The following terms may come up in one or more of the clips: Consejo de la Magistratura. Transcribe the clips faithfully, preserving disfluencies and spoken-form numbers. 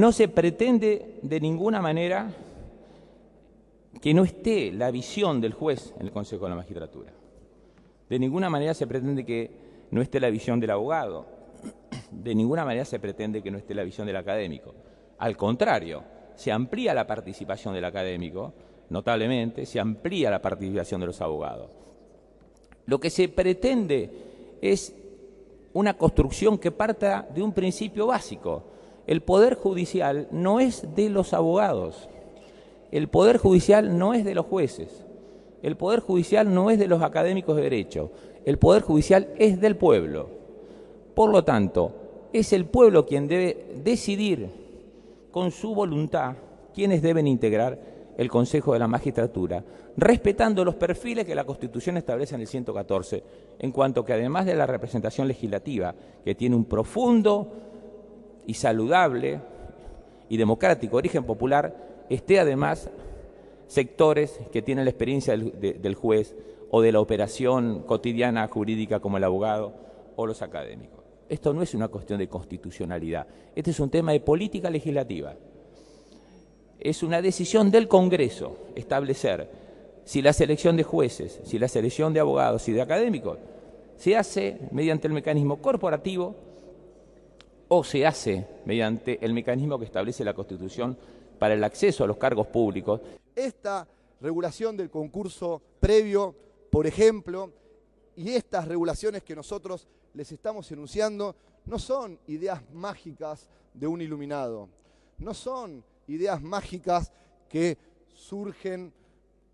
No se pretende de ninguna manera que no esté la visión del juez en el Consejo de la Magistratura. De ninguna manera se pretende que no esté la visión del abogado. De ninguna manera se pretende que no esté la visión del académico. Al contrario, se amplía la participación del académico, notablemente, se amplía la participación de los abogados. Lo que se pretende es una construcción que parta de un principio básico. El Poder Judicial no es de los abogados. El Poder Judicial no es de los jueces. El Poder Judicial no es de los académicos de derecho. El Poder Judicial es del pueblo. Por lo tanto, es el pueblo quien debe decidir con su voluntad quiénes deben integrar el Consejo de la Magistratura, respetando los perfiles que la Constitución establece en el ciento catorce, en cuanto que además de la representación legislativa, que tiene un profundo y saludable y democrático origen popular, esté además sectores que tienen la experiencia del, de, del juez o de la operación cotidiana jurídica como el abogado o los académicos. Esto no es una cuestión de constitucionalidad, este es un tema de política legislativa. Es una decisión del Congreso establecer si la selección de jueces, si la selección de abogados y de académicos se hace mediante el mecanismo corporativo o se hace mediante el mecanismo que establece la Constitución para el acceso a los cargos públicos. Esta regulación del concurso previo, por ejemplo, y estas regulaciones que nosotros les estamos enunciando no son ideas mágicas de un iluminado, no son ideas mágicas que surgen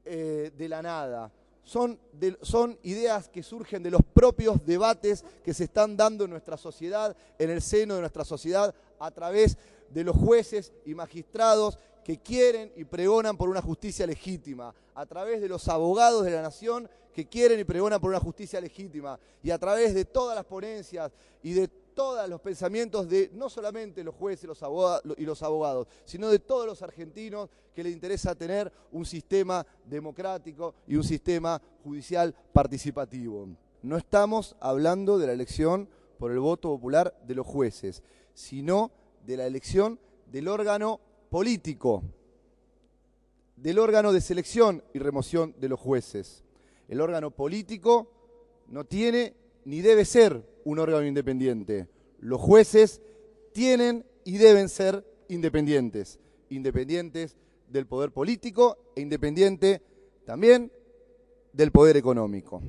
eh, de la nada. Son, de, son ideas que surgen de los propios debates que se están dando en nuestra sociedad, en el seno de nuestra sociedad, a través de los jueces y magistrados que quieren y pregonan por una justicia legítima, a través de los abogados de la nación que quieren y pregonan por una justicia legítima, y a través de todas las ponencias y de todos los pensamientos de no solamente los jueces los abogados, y los abogados, sino de todos los argentinos que les interesa tener un sistema democrático y un sistema judicial participativo. No estamos hablando de la elección por el voto popular de los jueces, sino de la elección del órgano político, del órgano de selección y remoción de los jueces. El órgano político no tiene ni debe ser un órgano independiente. Los jueces tienen y deben ser independientes, independientes del poder político e independiente también del poder económico.